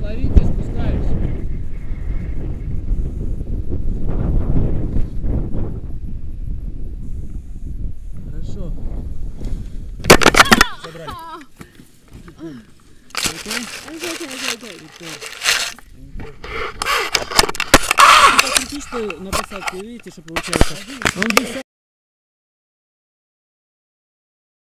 ловить и спускаюсь. Написать, вы видите, что получается.